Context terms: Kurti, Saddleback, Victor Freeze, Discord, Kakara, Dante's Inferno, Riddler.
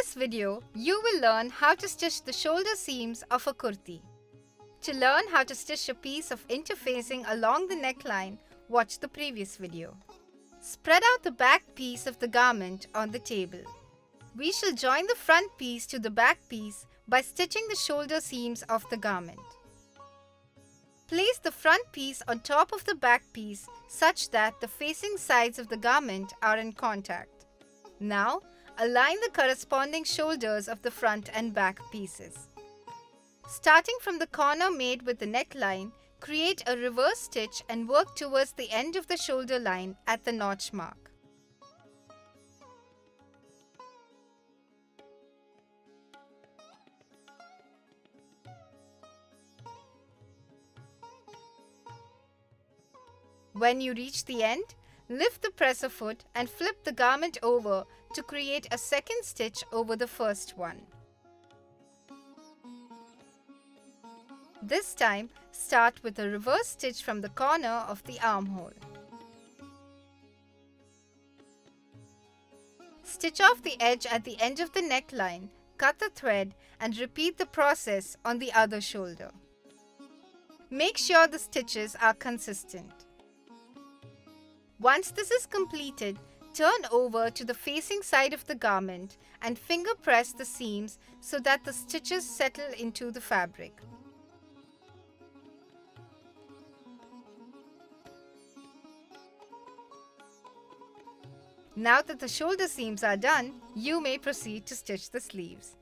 this video, you will learn how to stitch the shoulder seams of a kurti. To learn how to stitch a piece of interfacing along the neckline, watch the previous video. Spread out the back piece of the garment on the table. We shall join the front piece to the back piece by stitching the shoulder seams of the garment. Place the front piece on top of the back piece such that the facing sides of the garment are in contact. Now, align the corresponding shoulders of the front and back pieces. Starting from the corner made with the neckline, create a reverse stitch and work towards the end of the shoulder line at the notch mark. When you reach the end, lift the presser foot and flip the garment over to create a second stitch over the first one. This time, start with a reverse stitch from the corner of the armhole. Stitch off the edge at the end of the neckline, cut the thread, and repeat the process on the other shoulder. Make sure the stitches are consistent. Once this is completed, turn over to the facing side of the garment and finger press the seams so that the stitches settle into the fabric. Now that the shoulder seams are done, you may proceed to stitch the sleeves.